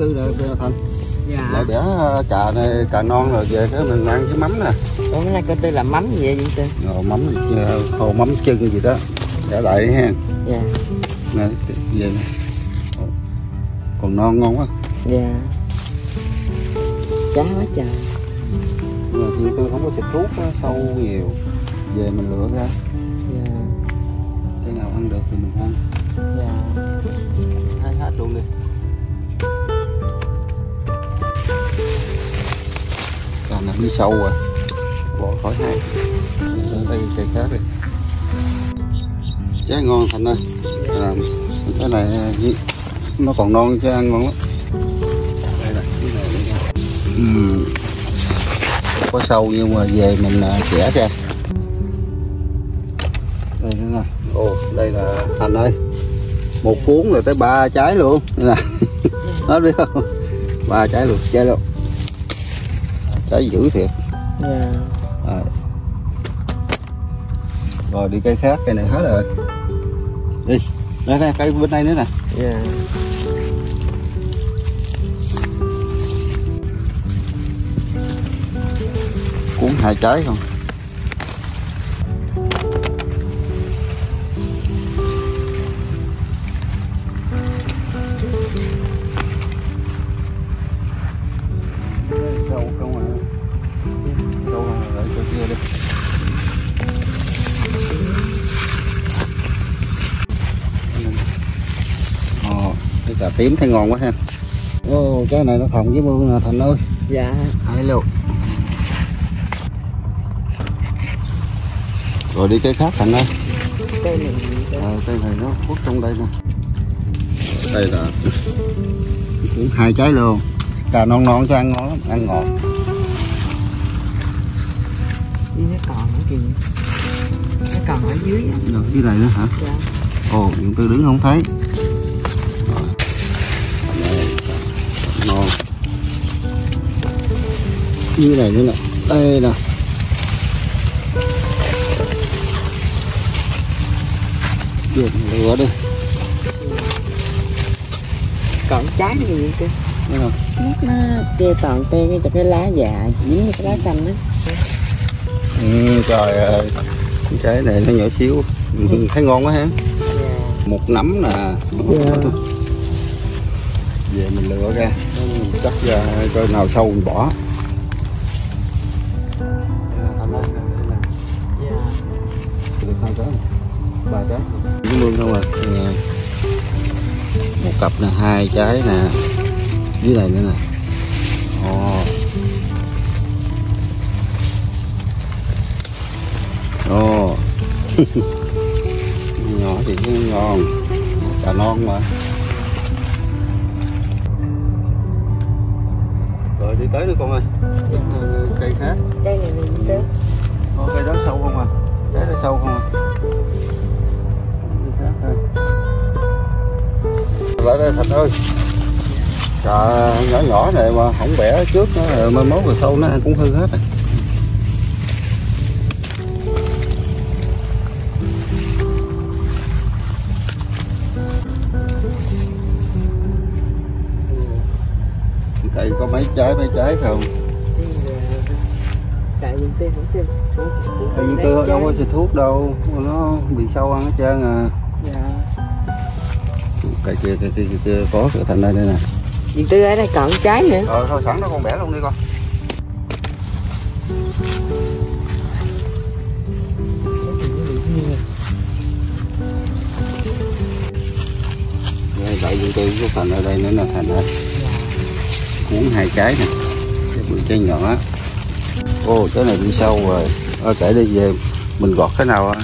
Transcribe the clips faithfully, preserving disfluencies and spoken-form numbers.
tư nè Thành. Dạ. Lại bẻ cà này, cà non rồi về cái mình ăn với mắm nè. Ủa nay coi tư làm mắm gì vậy Tư? Ờ, mắm hồ mắm chưng gì đó. Để lại đi ha. Dạ. Nè, về nè. Còn non ngon quá. Dạ. Cá quá trời. Mà chị Tư không có xịt thuốc đó, sâu nhiều. Về mình lựa ra. Dạ. Cái nào ăn được thì mình ăn. Dạ. Hai hát luôn đi. Cà này đi sâu rồi. Bỏ khỏi hai. Ở đây cây khác đi. Trái ngon Thành ơi. À, cái này nó còn non chứ ăn ngon lắm. Đây là cái này đây nè. Ừ. Có sâu nhưng mà về mình chẻ ra. Đây nữa nè. Ồ, đây là Thành ơi. Một cuốn rồi tới ba trái luôn. Nè. Hết biết không? Ba trái luôn, trái luôn. Trái dữ thiệt. Yeah. Rồi. Rồi đi cây khác, cây này hết rồi. Đi. Đây nè, cây bên đây nữa nè. Yeah. Cuốn hai trái không? Cà tím thấy ngon quá ha. Ô, cái này nó thòng với mương nè Thành ơi. Dạ. Thấy luôn. Rồi đi cái khác Thành ơi. Cây này, à, cây này nó khuất trong đây nè. Đây là cũng hai trái luôn. Cà non non cho ăn ngon lắm, ăn ngọt. Đi nó còn nữa kìa. Nó còn ở dưới á. Được dưới này nữa hả? Dạ. Ồ, Dũng Tư đứng không thấy. Ngon. Như này nữa nè. Đây nè. Được lửa đi. Còn trái gì vậy kia? Nó kia toàn tê cho cái lá già dính như cái lá xanh đó. Ừ, trời ơi. Trái này nó nhỏ xíu. Ừ. Thấy ngon quá ha. Yeah. Một nắm nè. Yeah. Về mình lựa ra, cắt ra coi nào sâu mình bỏ. Được hai trái, ba trái. Đúng luôn không à? Một cặp là hai trái nè, dưới này nữa nè. Oh. Oh. Nhỏ thì cũng ngon, cà non mà. Đi tới nữa con ơi. Cây khác. Cây này mình tới. Cây đó sâu không à? Trái đó sâu không à? Cây khác thôi. Lại đây Thành ơi. Cà nhỏ nhỏ này mà không bẻ trước nó mai mốt rồi sâu nó ăn cũng hư hết rồi. Cây có mấy trái mấy trái không? Tại Dũng Tư cũng xin. Tại Dũng Tư đâu có xịt thuốc đâu, nó bị sâu ăn hết trơn à. Dạ. Cây kia kia kia kia có cái Thành đây đây nè. Dũng Tư ở đây còn trái nữa. Rồi thôi sẵn nó con bẻ luôn đi con. Tại Dũng Tư có Thành ở đây nữa là Thành ơi. Cuốn hai trái nè, cái bụi trái nhỏ. Ô, cái này bị sâu rồi. Ở kể đi về mình gọt cái nào á.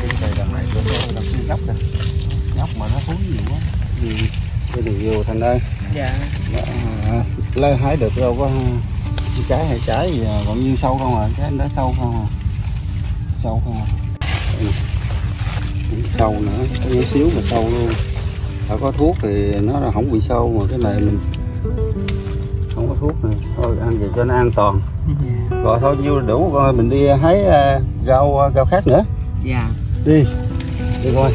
Cái đằng này cũng có nhóc nè. Nhóc mà nó húi nhiều quá. Cái này vô Thành ơi. Dạ. Lấy hái được đâu có trái hay trái gì à. Còn như sâu không à, cái đó sâu không à. Sâu không à. Sâu nữa, cái xíu mà sâu luôn. Đã có thuốc thì nó là không bị sâu mà cái này mình không có thuốc này. Thôi ăn gì cho nó an toàn. Yeah. Rồi thôi nhiêu đủ coi mình đi hái rau rau khác nữa. Dạ. Yeah. Đi. Đi coi.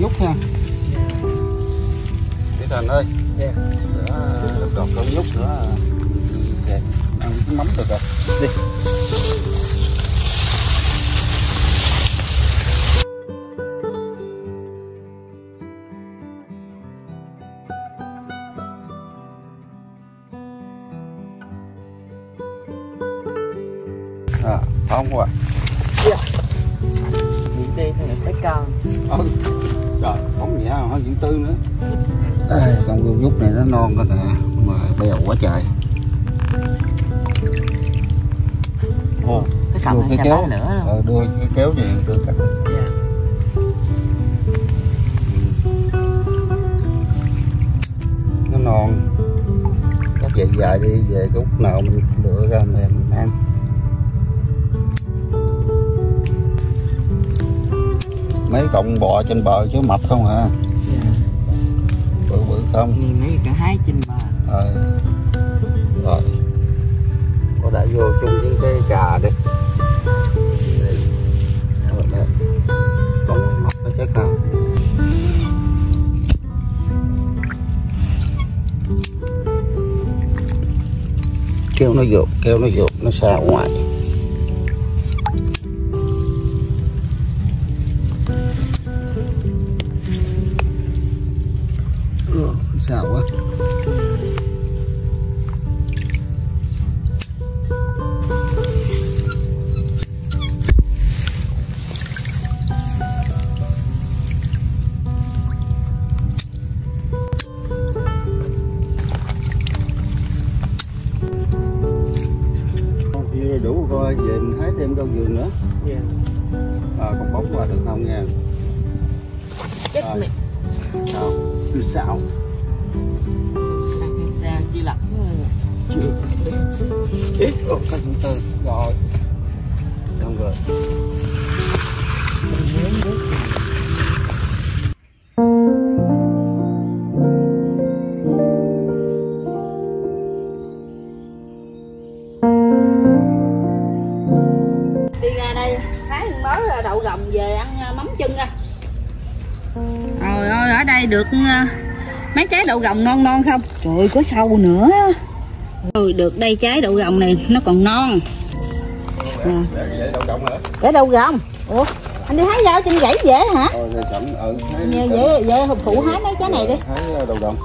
Nhút nha. Chị Thành ơi, yeah. Đỡ cọt con Nhút nữa kìa, ăn cái mắm được rồi, đi. À, không quá. Dạ. Dĩ tư thì phải con. Ừ. Trời, không vậy hả? Dĩ tư nữa. À, con con Nhút này nó non cơ nè, mà béo quá trời. Ồ, cái cầm cái kéo nữa. Ờ, đưa cái kéo gì đưa cắt. Dạ. Nó non. Cắt dài dài đi, về cái lúc nào mình lựa ra mình, mình ăn. Mấy cọng bò trên bờ chứ mập không hả? Dạ. Bự bự không? Vì mấy cái hái trên bờ. Ờ. Rồi. Có đã vô chung với cái cà đi. Đây. Còn mập nó chết không? Kêu nó vụt, kêu nó vụt, nó xa ngoài. Xào quá. Chưa đủ coi về hái thêm rau vườn nữa. Dạ. À, còn bóng qua được không nha. Chết mẹ. Sao? Cứ xào. Chưa lặt xuống rồi. Chưa. Ít còn cái chúng tôi rồi. Xong rồi. Đi ra đây hái mớ đậu gồng về ăn mắm chưng ra. Trời ơi, ở đây được mấy trái đậu gồng non non không? Trời ơi, có sâu nữa. Ừ, được đây trái đậu gồng này nó còn non. Để, để, để đậu gồng hả? Để đậu gồng. Ủa, anh đi hái rau trên rẫy dễ hả? Ừ, dễ, dễ, dễ phụ hái mấy trái này đi. Hái đậu gồng.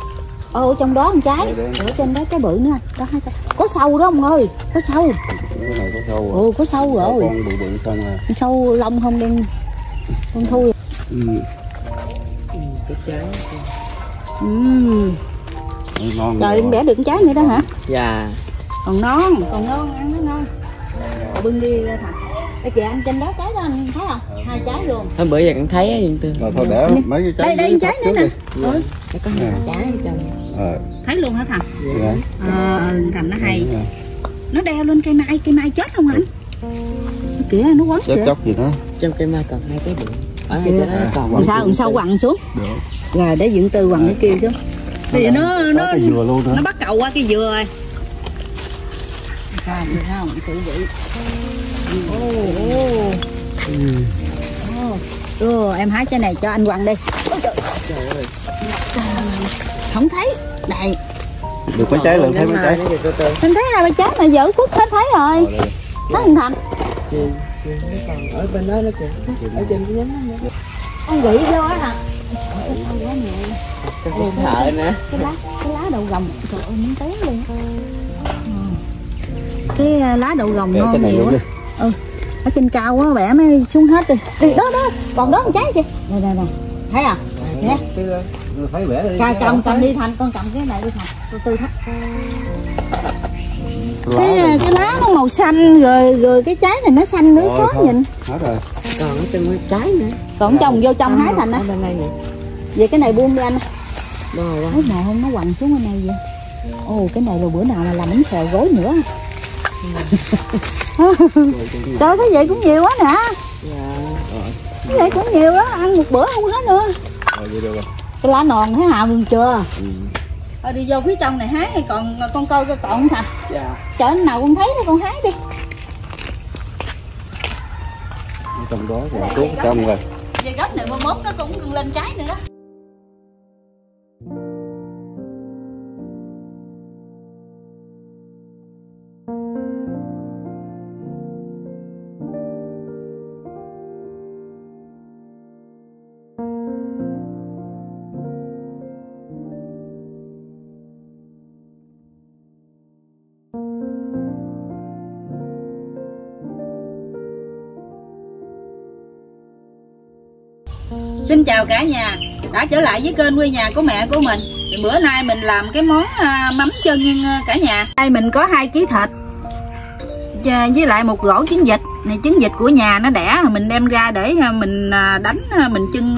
Ờ, ở trong đó một trái. Ở trên đó cái bự nữa. Đó, hai trái. Có sâu đó ông ơi, có sâu. Cái này có sâu rồi. Ừ, có sâu rồi. Con bự bự con à. Sâu lông không đen. Con thui. Ừ. Cái trái. Uhm. Non trời, bẻ được trái nữa đó hả? Dạ. Còn non, còn non, ăn nó non. Cậu bưng đi ra thẳng. Bây giờ ăn trên đó trái đó anh thấy không? Hai trái luôn. Thôi bữa giờ cũng thấy á. Rồi thôi để mấy cái trái. Đây, đây trái nữa nè. Ừ. Để con này là trái trong. Ờ. Thấy luôn hả thằng? Dạ. Ờ, thằng nó hay. Nó đeo lên cây mai, cây mai chết không anh? Kìa, nó quấn kìa. Chết chóc gì đó. Trong cây mai còn hai cái bụng. Ở hai trái nó còn. Sao, sao quằn xuống? Được. Rồi để dưỡng tư quằn cái kia xuống. Bây giờ nó nó nó bắt cầu qua cái dừa rồi. Sao vậy không? Thử vậy. Ô ô. Ô, em hái trái này cho anh quằn đi. Ôi trời. Trời ơi. Không thấy. Này. Được mấy trái, lượng thấy mấy trái. Anh thấy hai ba trái mà giữ cút hết thấy rồi. Nó hình thành. Ở bên đó nó kìa. Ở trên cái nhánh nó. Con gỉ vô á hả? Cái sâu quá nè. Ôi, sợ nè. Cái lá, cái lá đậu gồng, trời ơi miếng té luôn. Cái lá đậu gồng non nhiều á. Ừ. Ở trên cao quá bẻ mới xuống hết đi. Đi đó đó, còn đó con trái kìa. Đây đây đây. Thấy à? Nè. Phải bẻ đi. Cầm cầm đi Thành, con cầm cái này đi Thành. Tôi tư hết. Cái cái lá nó màu xanh rồi rồi cái trái này nó xanh nữa khó nhìn. Hết rồi. Còn ở trên trái nữa. Còn trồng vô trong hái Thành á. Vậy cái này buông đi anh. Rồi rồi. Nào không nó quằn xuống bên này vậy. Ồ, cái này là bữa nào là làm bánh xèo gối nữa. Trời, cái vậy cũng nhiều quá nè. Cái vậy cũng nhiều đó, ăn một bữa không hết nữa. Cái lá nòn thấy hào luôn chưa? Thôi đi vô phía trong này hái hay còn con coi coi còn Thành. Dạ. Chợ nào con thấy con hái đi. Trong đó rồi, xuống trong rồi. Về gấp này mà mốt nó cũng còn lên trái nữa đó. Xin chào cả nhà, đã trở lại với kênh Quê Nhà Có Mẹ của mình. Thì bữa nay mình làm cái món mắm chân nhân cả nhà. Đây mình có hai ký thịt với lại một rổ trứng vịt. Này trứng vịt của nhà nó đẻ, mình đem ra để mình đánh, mình chưng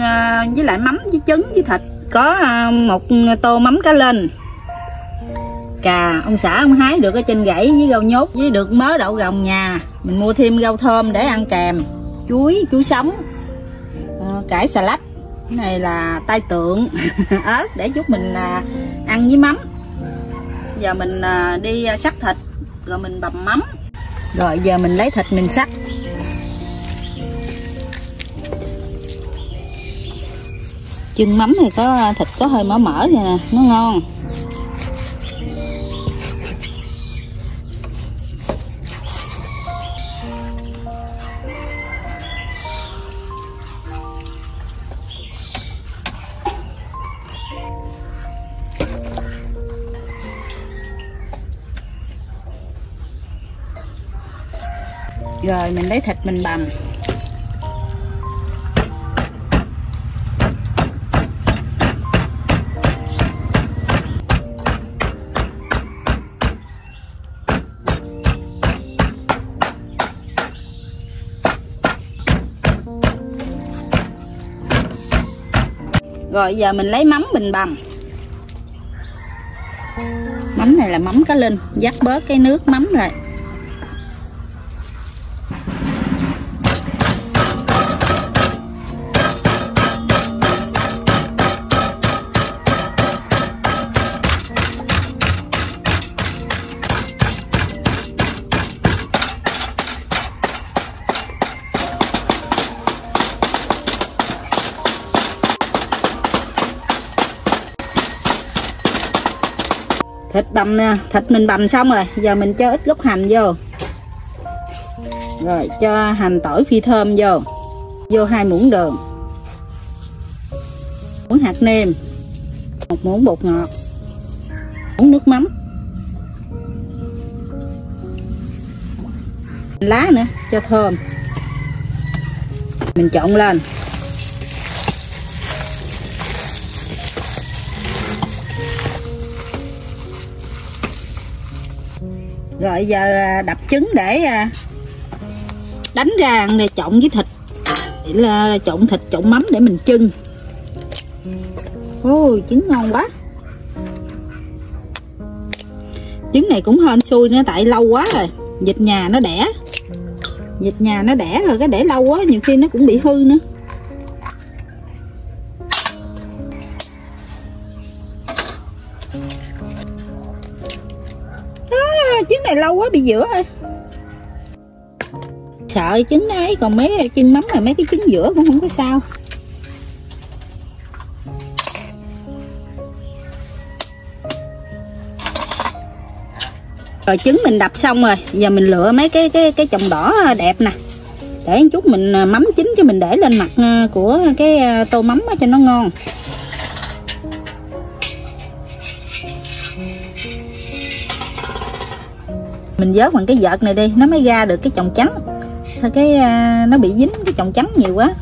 với lại mắm với trứng với thịt. Có một tô mắm cá lên. Cà ông xã ông hái được ở trên gãy với rau nhốt, với được mớ đậu rồng nhà. Mình mua thêm rau thơm để ăn kèm, chuối, chuối sống, cải xà lách. Cái này là tai tượng ớt để chút mình là ăn với mắm. Giờ mình đi sắc thịt rồi mình bầm mắm. Rồi giờ mình lấy thịt mình sắc. Chưng mắm thì có thịt có hơi mỡ mỡ này nè, nó ngon. Rồi mình lấy thịt mình bằm. Rồi giờ mình lấy mắm mình bằm. Mắm này là mắm cá linh, dắt bớt cái nước mắm lại. Thịt bằm nè, thịt mình bằm xong rồi, giờ mình cho ít gốc hành vô. Rồi cho hành tỏi phi thơm vô. Vô hai muỗng đường, muỗng hạt nêm, một muỗng bột ngọt, muỗng nước mắm. Lá nữa, cho thơm. Mình trộn lên. Rồi giờ đập trứng để đánh ra để trộn với thịt, để là trộn thịt trộn mắm để mình chưng. Ôi trứng ngon quá. Trứng này cũng hên xui nữa, tại lâu quá rồi vịt nhà nó đẻ, vịt nhà nó đẻ rồi cái để lâu quá nhiều khi nó cũng bị hư nữa. Trứng này lâu quá bị giữa ơi, sợ trứng ấy. Còn mấy chân mắm này mấy cái trứng giữa cũng không có sao. Rồi trứng mình đập xong rồi, giờ mình lựa mấy cái cái cái chồng đỏ đẹp nè, để một chút mình mắm chín cho mình để lên mặt của cái tô mắm cho nó ngon. Mình vớt bằng cái vợt này đi, nó mới ra được cái chồng trắng. Thôi cái uh, nó bị dính cái chồng trắng nhiều quá.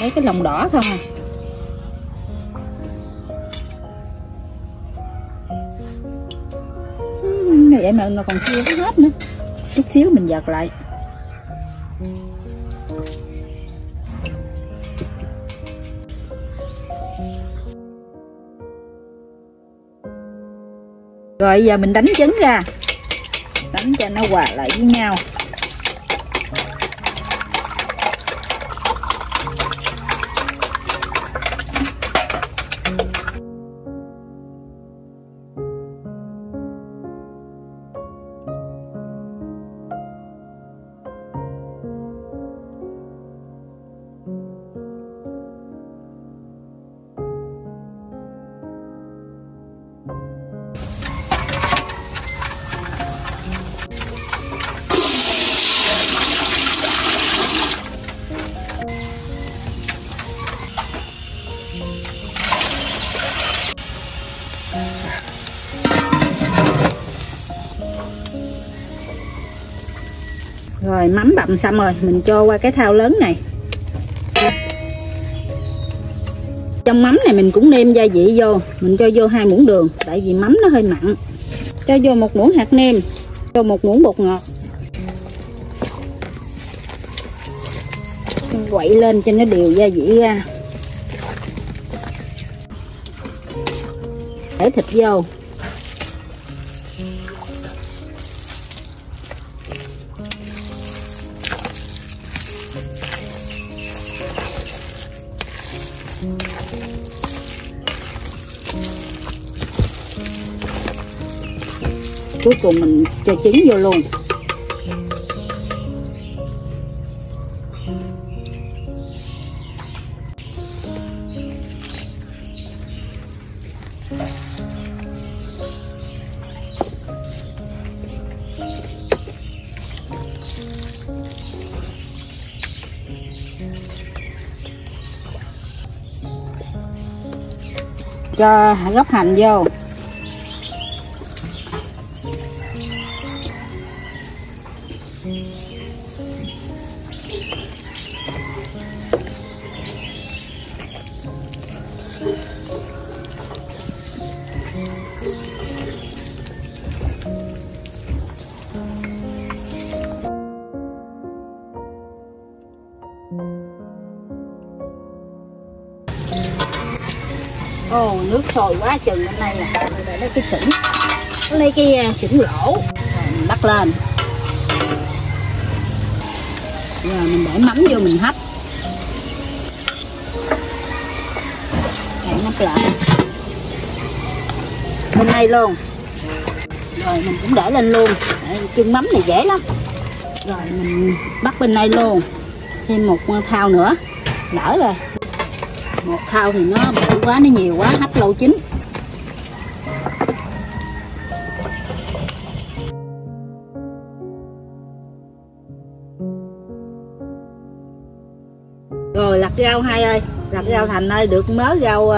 Lấy cái lòng đỏ thôi. uhm, Vậy mà nó còn chưa có hết nữa. Chút xíu mình vợt lại. Rồi giờ mình đánh trứng ra, đánh cho nó hòa lại với nhau. Rồi mắm bằm xong rồi, mình cho qua cái thau lớn này. Trong mắm này mình cũng nêm gia vị vô, mình cho vô hai muỗng đường, tại vì mắm nó hơi mặn. Cho vô một muỗng hạt nêm, cho một muỗng bột ngọt. Quậy lên cho nó đều gia vị ra. Để thịt vô. Cuối cùng mình cho trứng vô luôn. Cho gấp hành vô. Ồ, oh, nước sôi quá chừng, hôm nay là để lấy cái xỉn, lấy cái xỉn lỗ mình bắt lên. Rồi mình để mắm vô mình hấp. Để nắp lại. Hôm nay luôn. Rồi mình cũng để lên luôn. Chân mắm này dễ lắm. Rồi mình bắt bên đây luôn. Thêm một thau nữa. Lỡ rồi. Một thau thì nó bự quá, nó nhiều quá, hấp lâu chín. Rồi lặt rau hai ơi, lặt rau Thành ơi, được mớ rau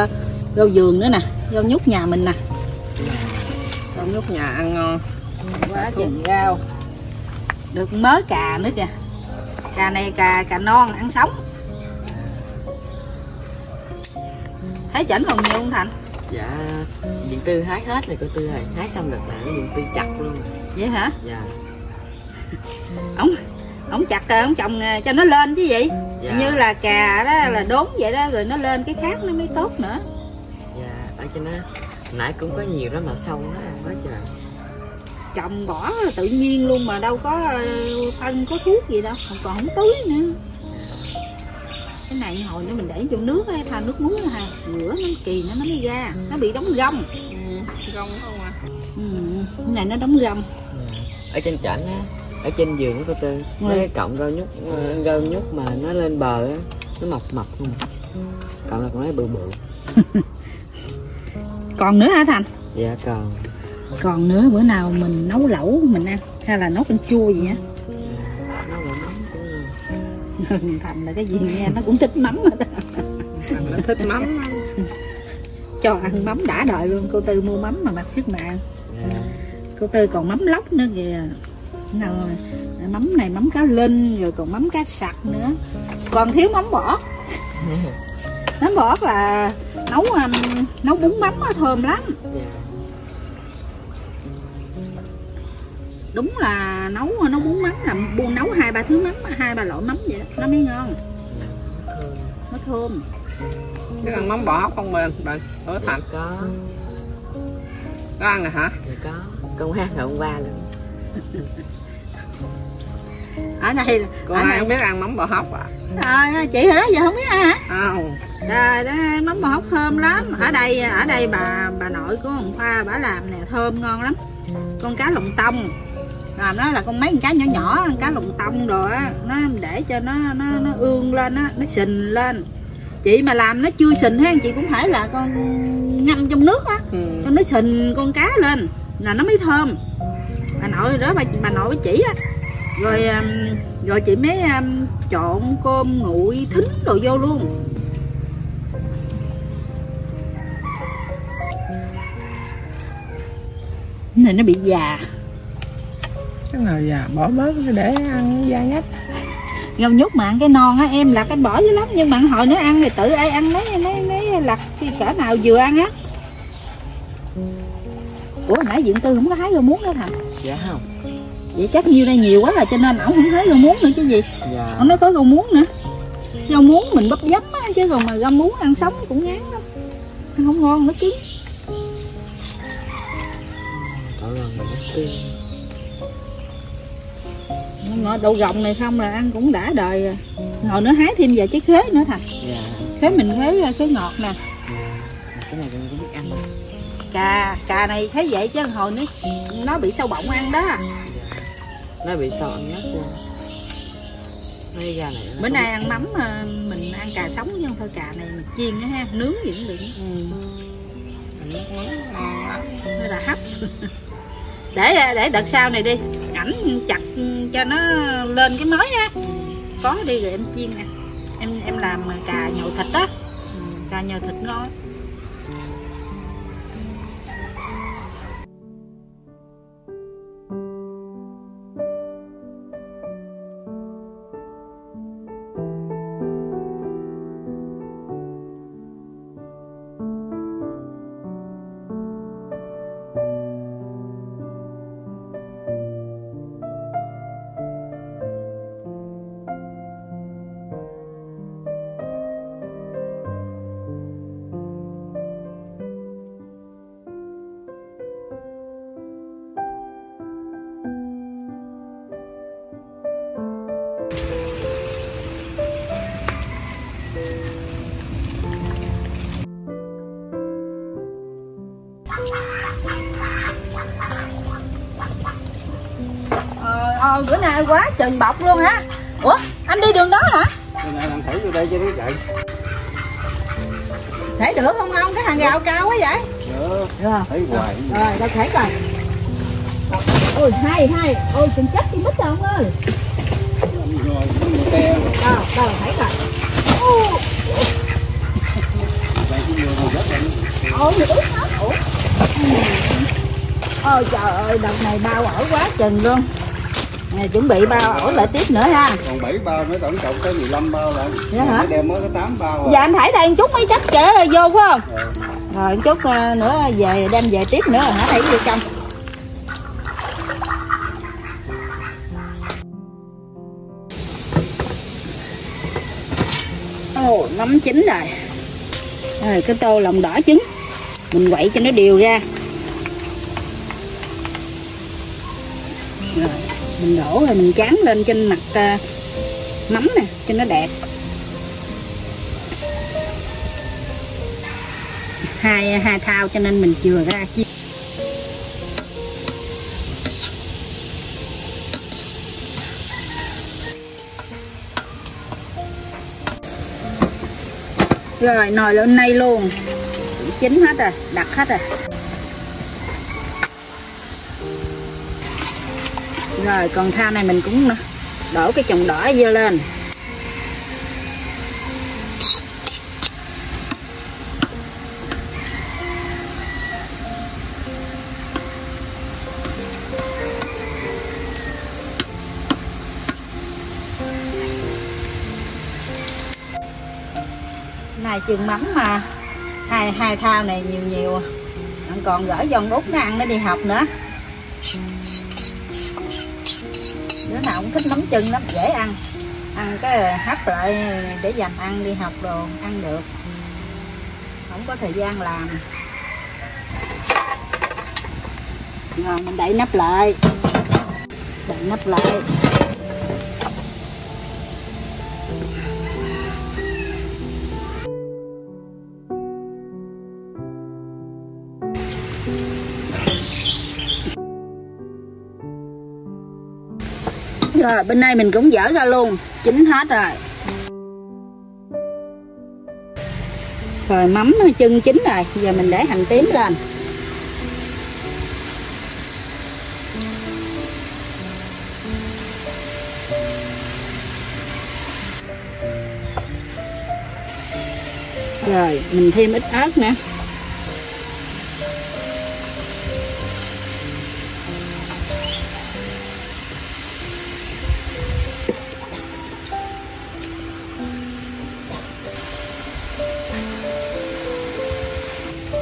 rau vườn nữa nè, rau nhút nhà mình nè. Rau nhút nhà ăn ngon. Quá chừng rau. Được mớ cà nữa kìa. Cà này cà cà non ăn sống. Hái chảnh hồng nhiều không Thành? Dạ, diện Tư hái hết rồi cô Tư ơi. Hái xong đợt nào diện Tư chặt luôn. Vậy hả? Dạ. Ông, ông chặt, ông trồng cho nó lên chứ gì? Dạ. Như là cà đó là đốn vậy đó, rồi nó lên cái khác nó mới tốt nữa. Dạ, ở trên đó nãy cũng có nhiều đó mà sâu đó, quá trời. Trồng bỏ tự nhiên luôn mà đâu có phân có thuốc gì đâu, còn không tưới nữa. Cái này hồi nữa mình để trong nước hay pha nước muối ha, rửa nó kỳ nó nó mới ra, nó bị đóng gông. Ừ, gông không à? Ừ, cái này nó đóng gông. Ừ. Ở trên chảnh á, ở trên giường của cô Tư, ừ. Cái cọng rau nhút, rau nhút mà nó lên bờ á, nó mọc mọc không, cọng là con nói bự bự. Còn nữa hả Thành? Dạ còn. Còn nữa bữa nào mình nấu lẩu mình ăn, hay là nấu canh chua gì á? Thành là cái gì nghe nó cũng thích mắm hết. Thành nó thích mắm. Cho ăn mắm đã đời luôn. Cô Tư mua mắm mà mặc sức mà ăn. Yeah. Cô Tư còn mắm lóc nữa kìa. Nào, mắm này mắm cá linh, rồi còn mắm cá sặc nữa. Còn thiếu mắm bỏ. Mắm bỏ là nấu nấu bún mắm đó, thơm lắm. Đúng là nấu nấu bún mắm là buôn nấu hai ba thứ mắm, hai ba loại mắm vậy đó, nó mới ngon, nó thơm. Cái ăn mắm bò hóc không mình bạn ở Thành có có ăn rồi hả? Thì có con hát ngày hôm qua luôn. Ở đây cô ai không biết ăn mắm bò hóc à? À chị hồi đó giờ không biết ăn hả? Không. Đây đó, mắm bò hóc thơm lắm. Ở đây ở đây bà bà nội của ông Khoa bả làm nè, thơm ngon lắm. Con cá lồng tông làm nó là con mấy con cá nhỏ nhỏ, con cá lồng tông rồi á, nó để cho nó nó nó ương lên á, nó sình lên. Chị mà làm nó chưa sình ha, chị cũng phải là con ngâm trong nước á, ừ. Cho nó sình con cá lên là nó mới thơm. Bà nội đó bà, bà nội chỉ á, rồi rồi chị mới trộn cơm nguội thính đồ vô luôn. Này nó bị già. cái nào già bỏ bớt để ăn da nhất. Rau nhút mà ăn cái non á em lặt em bỏ dữ lắm, nhưng mà hồi nữa ăn thì tự ai ăn lấy lấy lấy lặt thì cỡ nào vừa ăn á. Ủa nãy Diện Tư không có hái rau muống nữa hả? Dạ không. Vậy chắc nhiêu đây nhiều quá là cho nên ổng không hái rau muống nữa chứ gì. Dạ. Ổng nói có rau muống nữa. Rau muống mình bắp dấm á, chứ còn mà rau muống ăn sống cũng ngán lắm. Ăn không ngon nữa chứ. Đậu rồng này không là ăn cũng đã đời rồi. Hồi nữa hái thêm vài trái khế nữa thà. Dạ. Khế mình khế khế ngọt nè. Dạ. Cái này cũng biết ăn. Cà, cà này thấy vậy chứ hồi nữa nó bị sâu bọng ăn đó. Nó bị sâu ăn nhất luôn. Nay gà này. Bữa nay ăn mắm mà mình ăn cà sống chứ không thôi cà này mình chiên nữa ha, nướng gì cũng được. Ừ. Nó là hấp. để để đợt sau này đi ảnh chặt cho nó lên cái mới á, có đi rồi em chiên nè, em em làm cà nhậu thịt á, cà nhậu thịt ngon. Ờ, bữa nay quá chừng bọc luôn hả? Ủa, anh đi đường đó hả? Bữa nay làm thử vô đây cho nó chạy. Thấy được không ông? Cái hàng gạo cao quá vậy? Được, thấy hoài. Rồi, ta thấy rồi. Ôi, hay, hay. Ôi, chừng chết đi mít rồi ông ơi. Rồi, teo. Đâu, đâu, thấy rồi. Ôi, ướt hết. Ủa. Ôi trời ơi, đợt này bao ổi quá chừng luôn. Này, chuẩn bị bao ổi lại tiếp nữa ha. Còn bảy bao nữa, tổng cộng tới mười lăm bao rồi. Dạ hả? Đem mới có tám bao rồi. Dạ anh Thảy đây một chút mới chắc trễ vô phải không? Ừ. Rồi một chút nữa về đem về tiếp nữa rồi hả Thảy vô trong. Ồ, nấm chín rồi. Rồi cái tô lòng đỏ trứng mình quậy cho nó đều ra. Rồi mình đổ rồi mình chán lên trên mặt uh, mắm nè cho nó đẹp. Hai hai thao cho nên mình chừa ra chi. Rồi nồi lên nay luôn. Chín hết rồi, đặt hết rồi. Rồi còn thao này mình cũng đổ cái chồng đỏ vô lên. Này chừng mắm mà hai hai thao này nhiều nhiều còn gửi dòng út nó ăn nó đi học nữa. Đứa nào cũng thích mắm chưng lắm, dễ ăn. Ăn cái hấp lại để dành ăn đi học đồ, ăn được. Không có thời gian làm. Rồi mình đậy nắp lại. Đậy nắp lại. Rồi bên đây mình cũng dở ra luôn, chín hết rồi. Rồi mắm chân chín rồi, giờ mình để hành tím lên. Rồi mình thêm ít ớt nữa.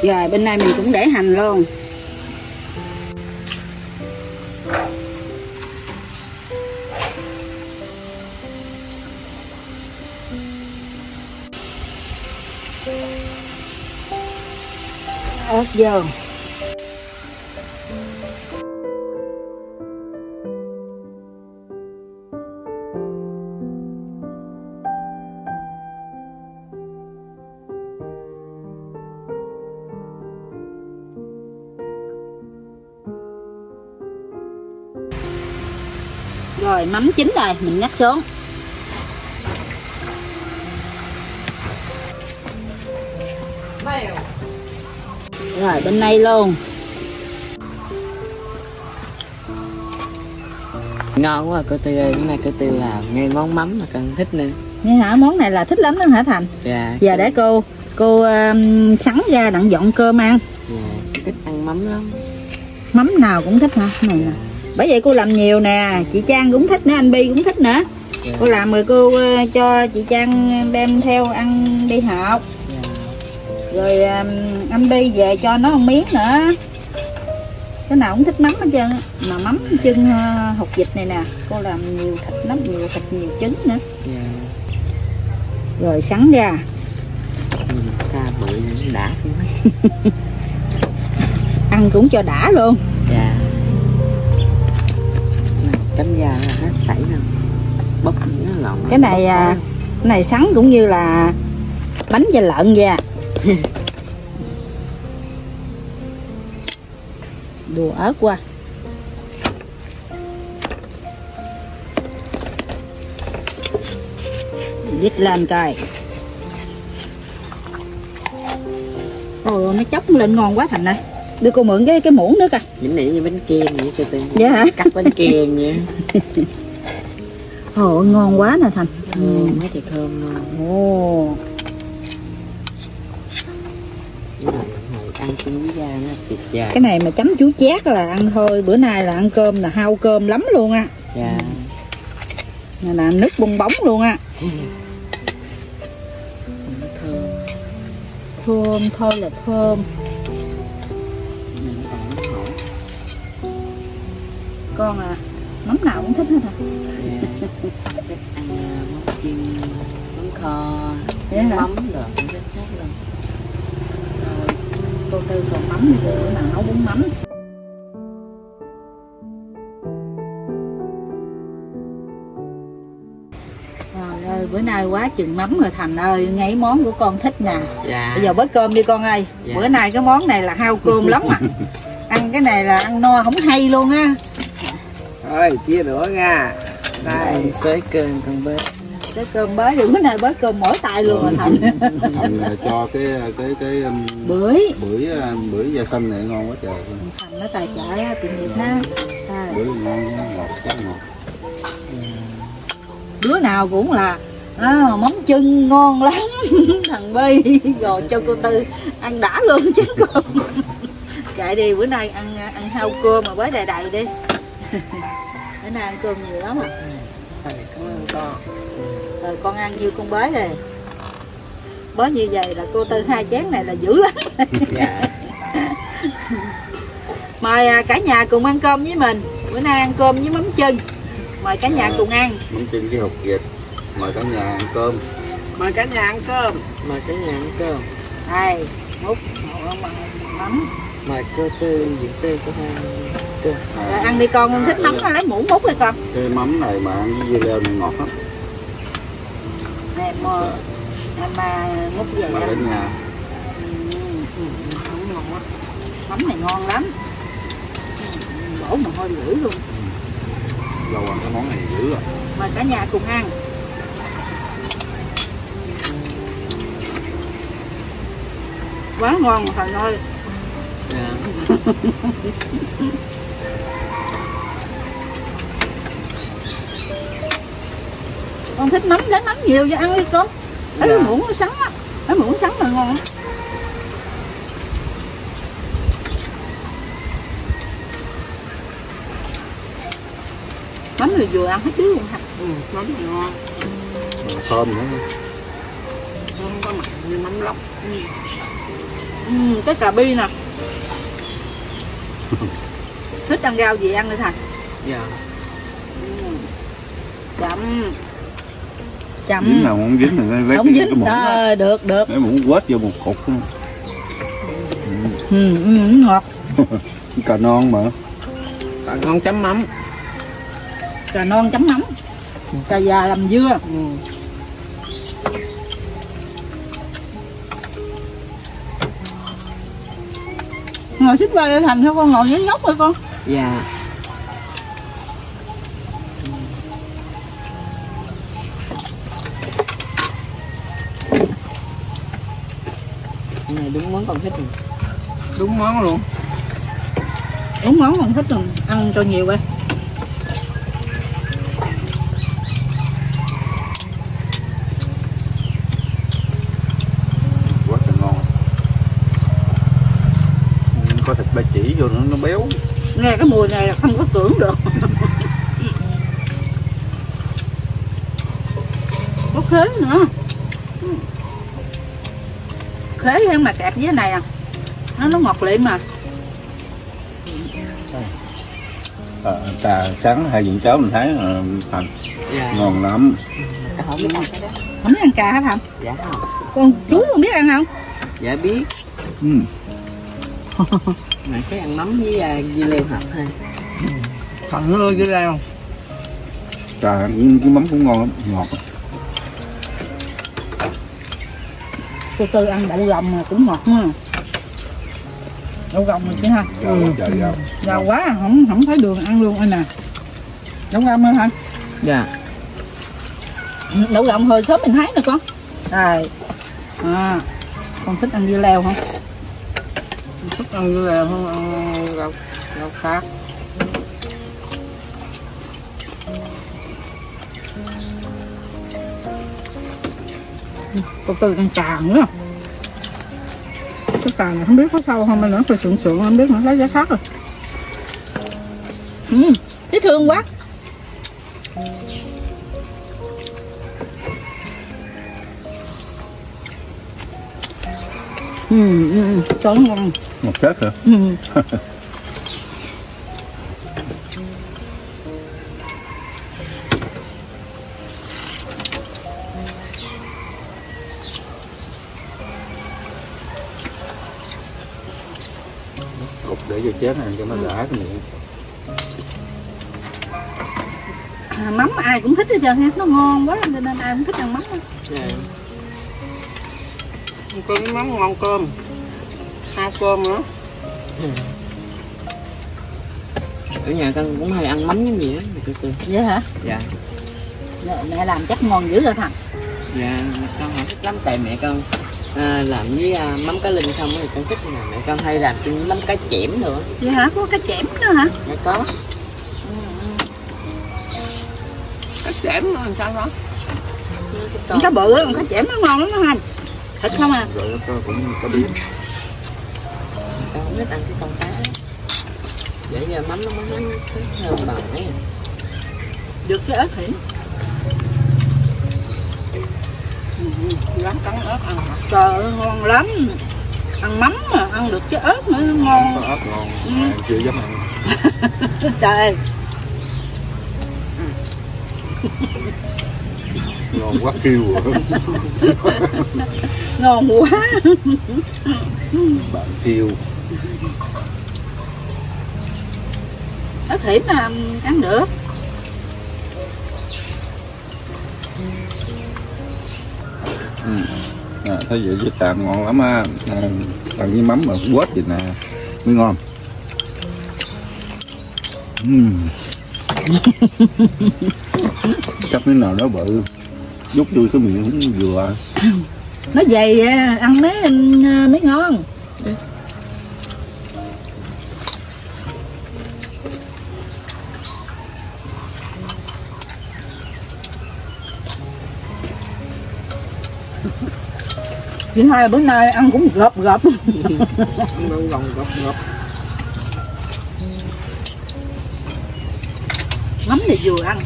Rồi bên này mình cũng để hành luôn. Ớt vô. Rồi mắm chín rồi, mình nhắc xuống. Rồi bên đây luôn. Ngon quá, cô Tư ơi, bữa nay cô Tư làm nghe món mắm mà con thích nữa. Nghe hả, món này là thích lắm đó hả Thành? Dạ. Giờ để cô cô uh, sắn ra đặng dọn cơm ăn. Dạ, thích ăn mắm lắm. Mắm nào cũng thích hả? Này nè. Bởi vậy cô làm nhiều nè, chị Trang cũng thích nữa, anh Bi cũng thích nữa. Dạ. Cô làm rồi cô uh, cho chị Trang đem theo ăn đi học. Dạ. Rồi uh, anh Bi về cho nó một miếng nữa. Cái nào cũng thích mắm hết trơn. Mà mắm chân uh, hột vịt này nè, cô làm nhiều thịt lắm, nhiều thịt, nhiều trứng nữa. Dạ. Rồi sắn ra. Ta bự cũng đã. Ăn cũng cho đã luôn. Dạ. Cánh da là nó sảy nè, bóc nó lộn. Cái này à, cái này sắn cũng như là bánh da lợn da. Đùa ớt qua. Vít lên coi. Ôi nó chóc lên ngon quá Thành ơi. Đưa cô mượn cái cái muỗng nữa coi. Những này như bánh kem vậy từ từ. Dạ hả? Cắt bánh kem vậy. Ồ ngon quá nè Thành. Ừ, mấy thịt thơm luôn. Ồ. Ăn trứng da nó thịt da. Cái này mà chấm chuối chát là ăn thôi, bữa nay là ăn cơm là hao cơm lắm luôn á. Dạ. Này là nước bong bóng luôn á. Thơm. Thơm thôi là thơm. Con à, mắm nào cũng thích hết hả? Yeah. Thích ăn mắm chiên, mắm kho, yeah, mắm rồi cũng thích hết luôn. Rồi, cô Tư còn mắm nữa, bữa nào nấu bún mắm. Trời ơi, bữa nay quá chừng mắm rồi Thành ơi, ngay món của con thích nè. Yeah. Bây giờ bớt cơm đi con ơi, yeah. Bữa nay cái món này là hao cơm lắm à. Ăn cái này là ăn no không hay luôn á. Thôi chia nữa nha. Đây xới cơm con bớt. Cái cơm bới đừng bữa nay bớt cơm mỗi tay luôn rồi Thành. Thành cho cái cái cái bưởi. Bưởi bưởi da xanh này ngon quá trời. Thành nó tài trợ á, tội nghiệp ha. Bưởi ngon ngọt quá ngọt. Đứa nào cũng là à, móng chân ngon lắm. Thằng Bi rồi cho cô Tư ăn đã luôn chứ con. Chạy đi bữa nay ăn ăn hao cơm mà bới đầy đầy đi. Bữa nay ăn cơm nhiều lắm à. Rồi cảm ơn con. Rồi con ăn nhiêu con bới rồi. Bới như vậy là cô Tư hai chén này là dữ lắm. Dạ. Mời cả nhà cùng ăn cơm với mình. Bữa nay ăn cơm với mắm chưng. Mời cả nhà cùng ăn. Mắm chưng với hột vịt. Mời cả nhà ăn cơm. Mời cả nhà ăn cơm. Mời cả nhà ăn cơm. Đây, múc mắm. Mời cô Tư, Diễm Tư của hai. Rồi, ăn đi con, con thích à, mắm là... lấy muỗng múc đi con. Cái mắm này mà ăn với dưa leo này ngọt lắm. Em à, mà múc về mà đến nhà. Ừ, ngon quá. Mắm này ngon lắm. Đổ mà hơi dữ luôn. Lâu ăn cái món này dữ rồi. Mời cả nhà cùng ăn. Quá ngon mà Thành ơi. Yeah. Con thích mắm, lấy mắm nhiều cho ăn đi con. Lấy yeah. Muỗng nó sắn á, lấy muỗng sắn là ngon. Mắm thì vừa ăn hết chứ luôn hả? Ừ, mắm thì ngon. Thơm nữa. Thơm có mặn như mắm lóc. Ừ. Ừ, cái cà bi nè. Thích ăn rau gì ăn đi Thành. Dạ. Ừ. Chậm. Chậm. Dính nào không dính rồi lấy cái, cái muỗng. À, được được. Lấy muỗng quết vô một cục. Ừ, ừ, ừ ngọt. Cà non mà. Cà non chấm mắm. Cà non chấm mắm. Cà già làm dưa. Ừ. Ngồi xích ba để Thành thôi con, ngồi dưới nhóc thôi con. Dạ. Cái này đúng món con thích rồi. Đúng món luôn. Đúng món con thích rồi, ăn cho nhiều vậy. Chỉ vô nó béo. Nghe cái mùi này là không có tưởng được. Có khế nữa. Khế ăn mà kẹp với cái này à. Nó nó ngọt lịm mà. À, trà sáng hai vợ cháu mình thấy là Thành. Dạ. Ngon lắm. Không biết ăn cái đó. Không biết ăn cà hả Thành? Dạ không. Con chú không biết ăn không? Dạ biết. Ừ. Này cái ăn mắm với dưa leo hợp thôi. Thành nó dưa leo. Trời, cái mắm cũng ngon lắm, ngọt. Từ từ ăn đậu lòng mà cũng ngọt ha. Đậu lòng rồi chứ ha. Giàu dạ, ừ. quá, không không thấy đường ăn luôn anh nè. Đậu lòng hả Thành? Dạ. Đậu lòng hồi sớm mình thấy nè con. Rồi. À, con thích ăn dưa leo không? Thích ăn dưa leo không ăn rau, rau khác. Cô Tư ăn trà nữa. Cái trà này không biết có sâu không nên nữa, tôi sượng sượng không biết nữa, lấy giá khác rồi. Ừ, thấy thương quá. Ừ, ừ, cho nó ngon. Một chết hả? Ừ. Cục để vô chết này cho nó đã cái miệng. À, mắm ai cũng thích hết trơn ha, nó ngon quá nên ai cũng thích ăn mắm. Ăn cơm mắm ngon cơm. Hai cơm nữa. Ừ. Ở nhà con cũng hay ăn mắm với mì á. Vậy hả? Dạ. Mẹ làm chắc ngon dữ rồi Thành. Dạ, con không thích lắm tại mẹ con à, làm với à, mắm cá linh không thì con thích mà. Mẹ con hay làm với mắm cá chẽm nữa. Vậy hả? Có cá chẽm nữa hả? Dạ có. Cá chẽm nữa làm sao đó? Cá bự á, cá chẽm nó ngon lắm đó ha. Thịt không à? Rồi nó cũng có biến. Con không thích ăn cái con cá đó. Vậy giờ mắm nó mới thơm bằng đấy. Được cái ớt hiểm. Lắm cắn ớt ăn hả? Trời ơi ngon lắm. Ăn mắm mà ăn được cái ớt nữa ngon. Có ớt ngon, ừ. Chưa dám ăn. Trời ơi. Ngon quá kêu rồi. Ngon quá. Bạn kêu. Ớt hiểm mà ăn được. Ừ. À, thấy vậy với tạm ngon lắm á. À, tặng với mắm mà quết vậy nè mới ngon. Uhm. Chắc miếng nào đó bự dút vui cái miệng cũng vừa. Nó dày à, ăn mấy mấy ngon. Chị hai bữa nay ăn cũng gộp gộp. Ăn gồng gộp gộp. Mắm thì vừa ăn.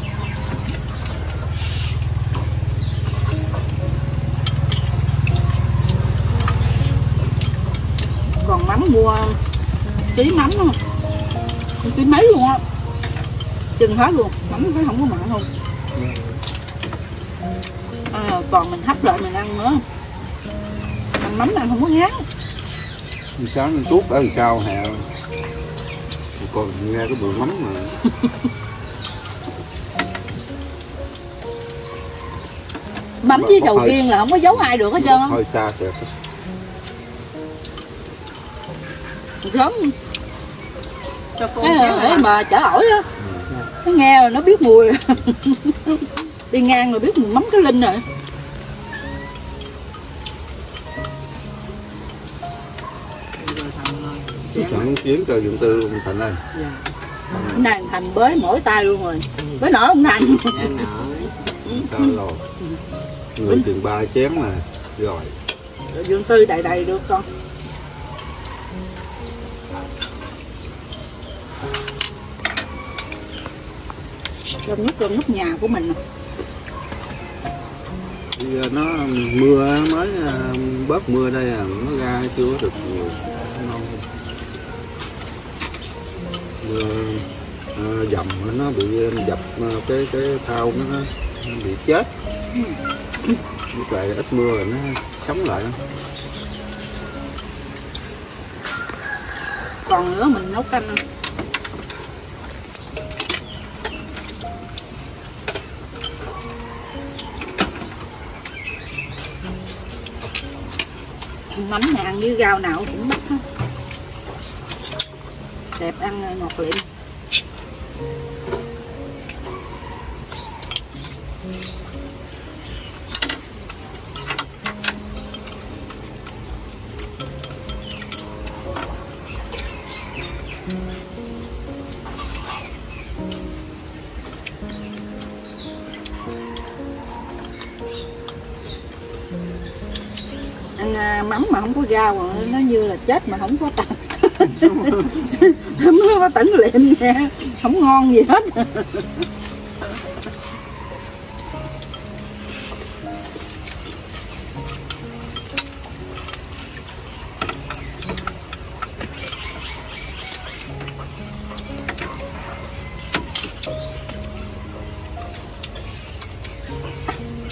mua tí mắm đó, tí mấy luôn á, chừng hết luôn, mắm thấy không có mặn không. À, còn mình hấp lại mình ăn nữa, ăn mắm ăn không có ngán. Vì sao nó tuốt ở sao hè, còn nghe cái bụi mắm mà. Mắm với sầu riêng là không có giấu ai được hết trơn. Hơi xa kìa. Rớm cho con cái mà chả ổi á, nó nghe rồi nó biết mùi. Đi ngang rồi biết mùi mắm cá linh rồi. Sẵn chuyến cho dụng tư ông Thành ơi. Dạ. Ông Thành, Thành bới mỗi tay luôn rồi. Bới nổi ông Thành. Đó rồi. Người chừng ba chén mà rồi. Dương tư đầy đầy được con. Rau nhút, rau nhút nhà của mình. Bây giờ nó mưa mới bớt mưa đây à, nó ra chưa được nhiều. Mưa dầm nó bị dập cái cái thau nó bị chết. Lúc này ít mưa rồi nó sống lại. Còn nữa mình nấu canh không? Mắm nhà ăn với rau nào cũng bắt hết. Đẹp, ăn ngọt lịm. Ăn mắm mà không có rau rồi, nó như là chết mà không có tạt. Không có tẩn liệm nha, không ngon gì hết.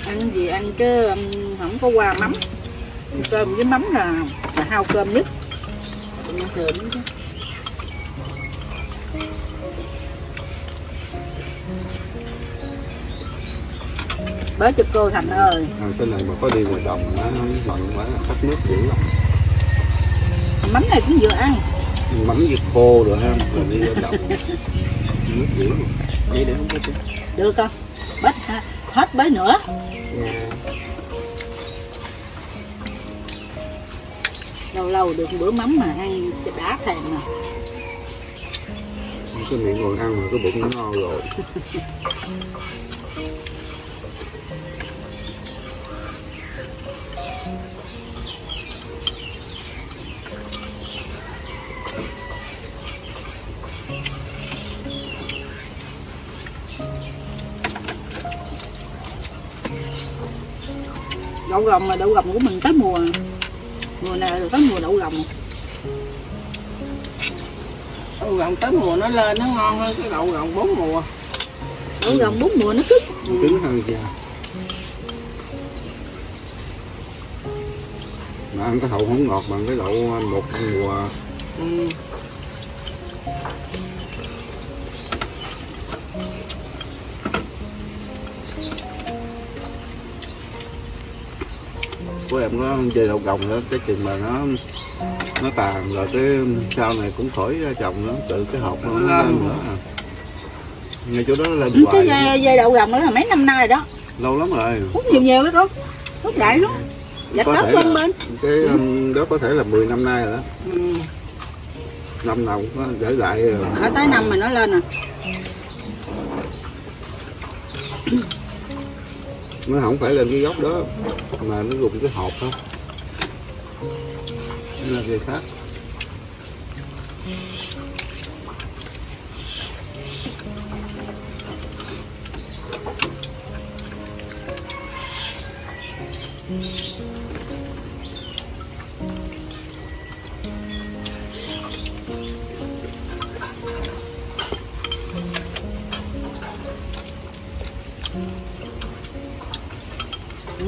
Ăn gì ăn chứ không có qua mắm. Cơm với mắm là, là hao cơm nhất. Bới cho cô Thành ơi. À, cái này mà có đi ngoài đồng nó mặn quá, khát nước dữ lắm. Mắm này cũng vừa ăn. Mắm vừa khô rồi ha, rồi đi ngoài đồng nước dữ lắm. Vậy để không có chứ. Được không? Bớt hết bới nữa. Yeah. Lâu lâu được bữa mắm mà ăn đã thèm mà. Cái miệng ngồi ăn mà cái bụng nó no rồi. Đậu rồng mà đậu rồng của mình tới mùa. Mùa này rồi tới mùa đậu rồng. Đậu rồng tới mùa nó lên nó ngon hơn cái đậu rồng bốn mùa. Đậu rồng bốn mùa nó cứng. Cứng hơn già. Mà ăn cái đậu không ngọt bằng cái đậu một mùa. Ừ. Của em nó về đậu rồng đó, cái chừng mà nó nó tàn rồi cái sau này cũng khỏi ra trồng nó tự cái hột nó lên nữa à. Ngay chỗ đó nó lên hoài. Cái dây đậu rồng đó là mấy năm nay đó. Lâu lắm rồi. Hút nhiều nhiều đó con. Hút đại lắm. Dạ có bên bên. Cái ừ. Đó có thể là mười năm nay rồi đó. Ừ. Năm nào cũng có để lại. Ở tới năm mà nó lên à. Nó không phải lên cái gốc đó mà nó dùng cái hộp không, nó là gì khác.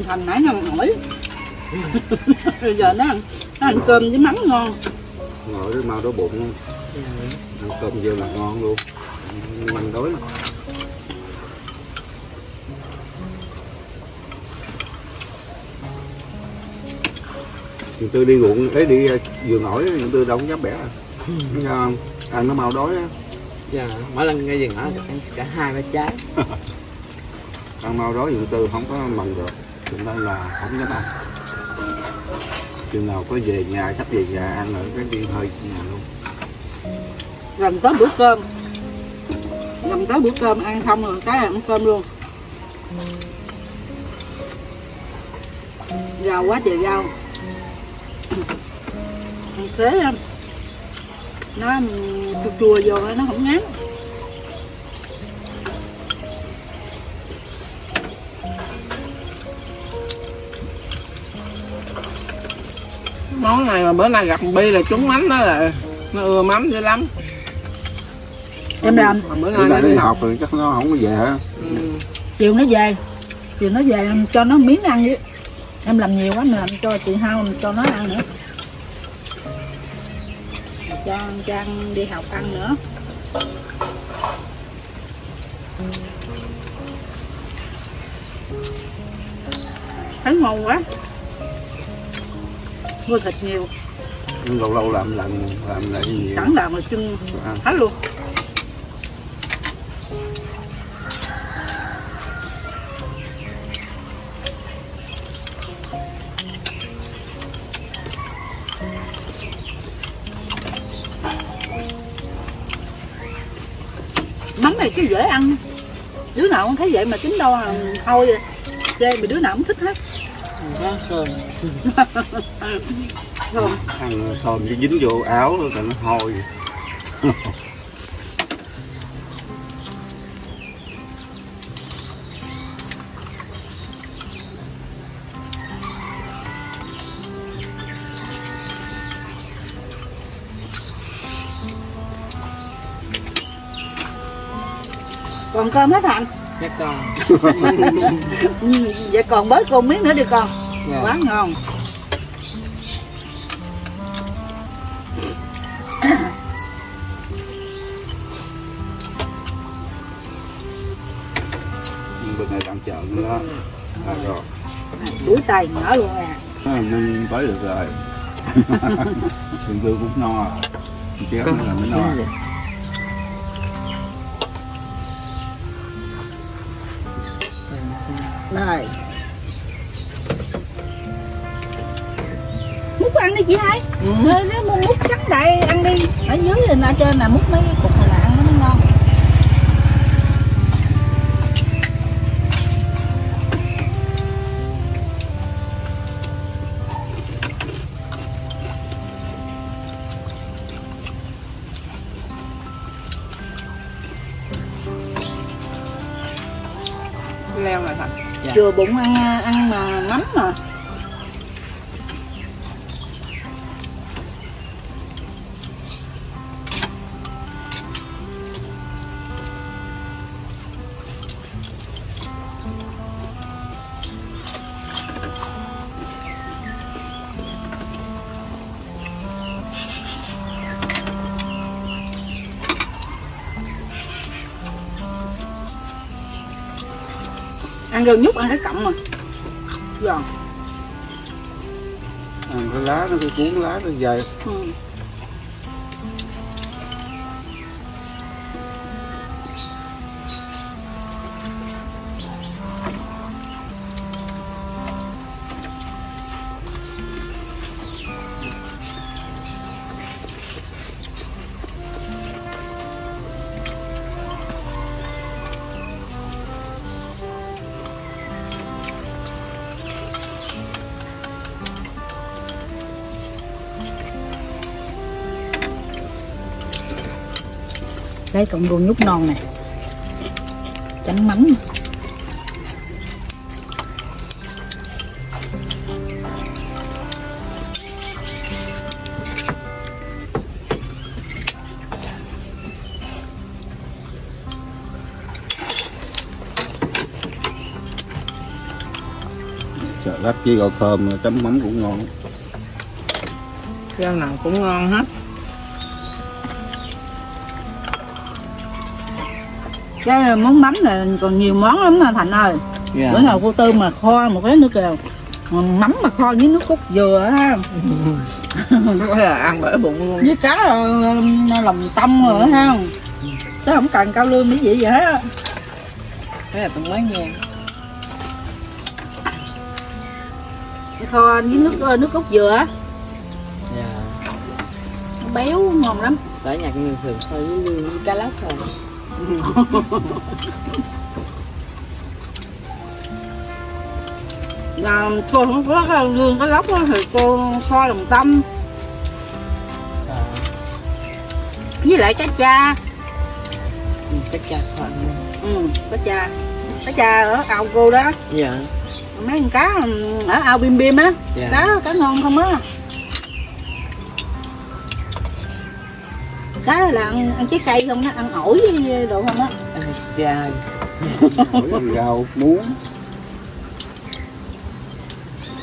Thành nãy nó nổi. Bây giờ nó ăn, nó ăn cơm với mắm ngon. Ngồi cái màu đó bụng luôn. Ăn cơm dưa là ngon luôn. Ăn đói lắm. Chúng tôi đi ruộng, ấy đi vườn ổi, chúng tôi đâu có dám bẻ à. Ăn à, nó mau đói á. Dạ, mỗi lần nghe vườn ổi ăn cả hai ba trái. Ăn mau đói vườn tư không có mần được, cho nên là không dám ăn. Chừng nào có về nhà, sắp về nhà ăn ở cái đi hơi nhà luôn. Gần tới bữa cơm, gần tới bữa cơm ăn không rồi cái ăn cơm luôn. Rau quá trời rau. Ăn thế không? Nó chua chua vô nó không ngán. Món này mà bữa nay gặp Bi là trúng mắm đó, là nó ưa mắm dữ lắm. Em làm mà bữa nay nó đi học rồi chắc nó không có về hả? Ừ. Chiều nó về, chiều nó về em cho nó miếng ăn với. Em làm nhiều quá nên làm cho chị Hao mình cho nó ăn nữa. Cho Trang đi học ăn nữa. Thấy ngon quá. Mua thịt nhiều. Lâu lâu làm làm làm lại nhiều. Sẵn làm rồi chưng hết luôn. Mắm này cái dễ ăn, đứa nào không thấy vậy mà tính đâu thôi vậy. Chê mà đứa nào cũng thích hết. Ăn thơm. Ăn thơm chứ dính vô áo rồi nó hôi. Còn cơm hết Hạnh? Dạ còn. Vậy còn bới cô miếng nữa đi con. Dạ. Quá ngon. Bên này đang chợ nữa đó. À, rồi. Đuổi tay nhỏ luôn à. Mình tới được rồi. Thường tư cũng no. Chép nữa là mới no. Này. Múc ăn đi chị hai. Ừ. Nếu muốn múc sẵn đại ăn đi. Ở dưới này ở trên là múc mấy cái cục này là ăn nó ngon. Leo là thật. Dạ. Chừa bụng ăn ăn mà mắm mà. Ăn rau nhút ăn cái cọng mà giòn. Ăn cái lá nó, cái cuốn lá nó dày. Ừ. Cái cọng rau nhút non này chấm mắm. Chợ lách với gạo thơm chấm mắm cũng ngon. Rau nào cũng ngon hết. Cái món bánh này còn nhiều món lắm mà Thành ơi. Yeah. Bữa nào cô Tư mà kho một cái nữa kìa, mắm mà kho với nước cốt dừa ha. Nó là ăn bởi bụng luôn. Với cá lòng tâm rồi ừ. ha. Chứ không cần cao lương mỹ vị vậy hết. Thế là từng mới nghe. Kho với nước nước cốt dừa á. Yeah. Nó béo ngon lắm. Tại nhà người thường kho với, với cá lóc thôi. Là cô không có lương cá lóc thì cô kho đồng tâm với lại cá cha. Ừ, cá cha kho ừ, cá cha cá cha ở ao cô đó. Dạ. Mấy con cá ở ao Bim Bim á. Dạ. Cá cá ngon không á, cá là ăn, ăn trái cây không, nó ăn ổi với đồ không á. Dạ. Ổi rau muống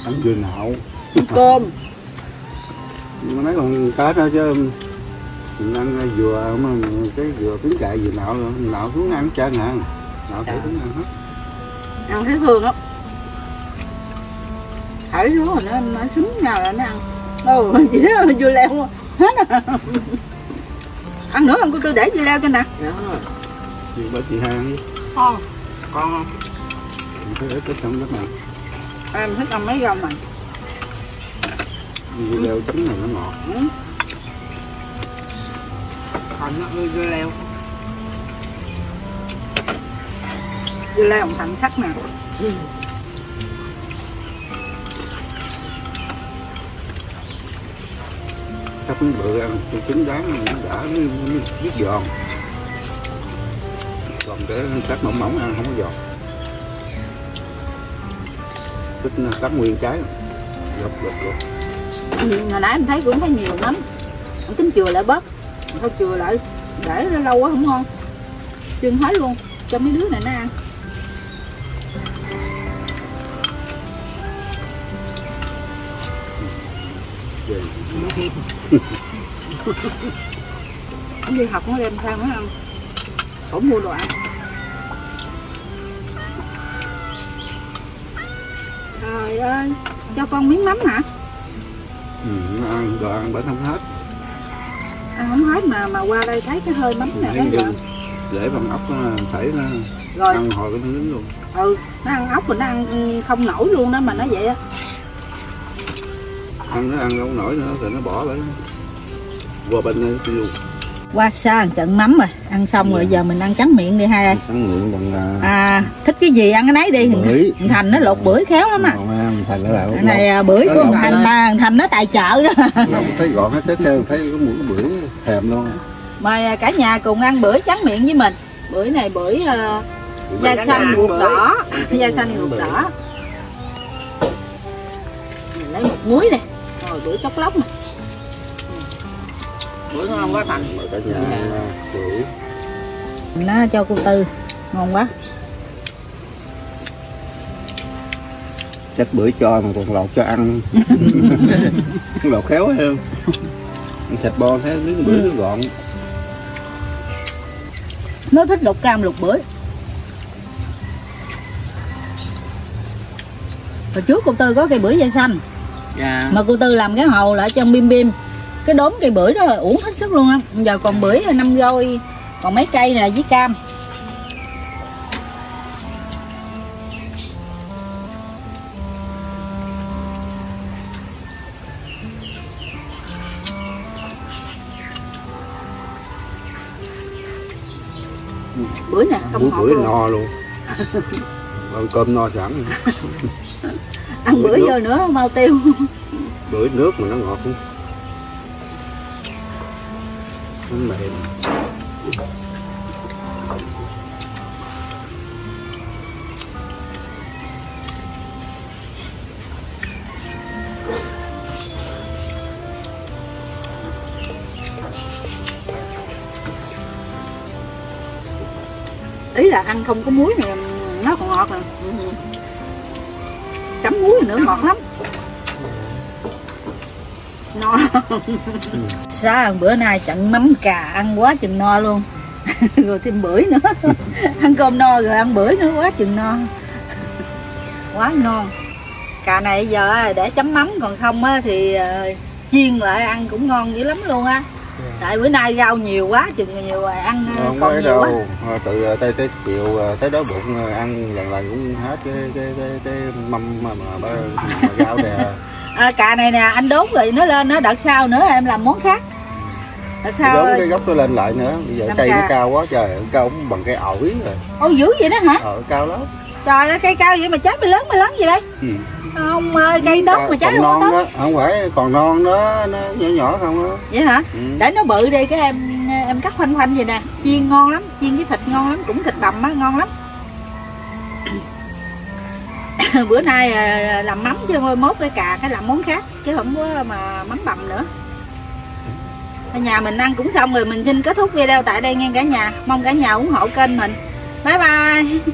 ăn dưa nạo cơm. Mấy con cá đó chứ mình ăn dừa mà cái dừa trứng cài dừa nạo nạo xuống ăn chả nè, nạo thử cũng ăn hết, ăn thấy thương lắm, thải xuống rồi nó nó súng nào là nó ăn đâu dĩa dưa leo hết à. Ăn nữa không cô Tư, để dưa leo cho nè. Dạ. Dưa bả chị hai ăn. Con. Con. Cái ít ít không các bạn. Em thích ăn mấy rau này. Dưa leo chấm này nó ngọt. Ừ. Thành nó ưa dưa leo. Dưa leo ông Thành sắc nè. Ừ. Sắp bữa ăn trứng đá nó đã biết giòn, còn để cắt mỏng mỏng ăn không có giòn. Thích cắt nguyên trái gọt gọt gọt. Hồi nãy em thấy cũng thấy nhiều lắm, em tính chừa lại bớt, thôi chừa lại để lâu quá không ngon, chừng hết luôn cho mấy đứa này nó ăn. Anh đi học nó đem sang nó ăn, cổ mua đồ ăn. Trời ơi, cho con miếng mắm hả? Ừ, nó ăn đồ ăn bánh không hết. Ăn không hết mà mà qua đây thấy cái hơi mắm này thấy rồi. Để bằng ốc nó thấy nó rồi. Ăn hồi cái nó dính luôn. Ừ, nó ăn ốc rồi nó ăn không nổi luôn đó mà nó vậy á. Ăn nó ăn không nổi nữa thì nó bỏ lại qua bên đây tiêu. Qua xa trận mắm rồi, ăn xong dạ. Rồi giờ mình ăn trắng miệng đi hai ơi. Trắng miệng bằng là... à thích cái gì ăn cái nấy đi. Bưởi. Thành nó lột bưởi khéo lắm à. Thành nó lột. Này bưởi của Thành mà Thành nó tài trợ đó. Lột thấy gọn hết xếp theo thấy có mũi bưởi thèm luôn. Mời cả nhà cùng ăn bưởi trắng miệng với mình. Bưởi này bưởi uh, da xanh ruột đỏ, da xanh ruột đỏ. Mình lấy một muối nè. Rồi bưởi chóc lóc nè. Bữa ngon quá Thành. Mời cả nhà bưởi. Nó cho cô Tư. Ngon quá. Xách bưởi cho mà còn lột cho ăn. Lột khéo hay không? Thịt bò thấy miếng bưởi nó gọn. Nó thích lột cam lột bưởi. Hồi trước cô Tư có cây bưởi da xanh. Dạ. Mà cô Tư làm cái hầu lại trong Bim Bim. Cái đốm cây bưởi đó là uổng hết sức luôn á. Giờ còn bưởi là năm roi, còn mấy cây nè với cam. Bưởi nè, không bưởi, bưởi no luôn. Ăn cơm no sẵn. Ăn bưởi, bưởi vô nữa mau tiêu. Bưởi nước mà nó ngọt luôn. Mày. Ý là ăn không có muối này nó còn ngọt à. chấm muối nữa ngọt lắm. No. Ừ. Xa bữa nay chặn mắm cà ăn quá chừng no luôn. Rồi thêm bưởi nữa. Ăn cơm no rồi ăn bưởi nữa quá chừng no. Quá ngon. Cà này giờ để chấm mắm, còn không thì chiên lại ăn cũng ngon dữ lắm luôn á. Tại bữa nay rau nhiều quá chừng nhiều rồi ăn không còn nhiều đâu. Quá. Từ tới tới chiều tới đói bụng ăn lần lần cũng hết cái cái cái, cái mâm mà, mà, mà rau nè. À, cà này nè anh đốn rồi nó lên, nó đợt sau nữa em làm món khác. Đợt sau đốn cái gốc nó lên lại nữa. Bây giờ cây cà. Nó cao quá trời, cao cũng bằng cây ổi rồi. Ô dữ vậy đó hả? Ờ cao lắm. Trời ơi cây cao vậy mà trái mới lớn mới lớn gì đây? Ừ. Ông ơi cây tốt mà trái non đó, không phải còn non đó, nó nhỏ nhỏ không đó. Vậy hả? Ừ. Để nó bự đi cái em em cắt khoanh khoanh vậy nè, chiên ngon lắm, chiên với thịt ngon lắm, cũng thịt bằm á ngon lắm. Bữa nay làm mắm chứ mốt cái cà cái làm món khác chứ không có mà mắm bằm nữa. Ở nhà mình ăn cũng xong rồi, mình xin kết thúc video tại đây nghe cả nhà. Mong cả nhà ủng hộ kênh mình. Bye bye.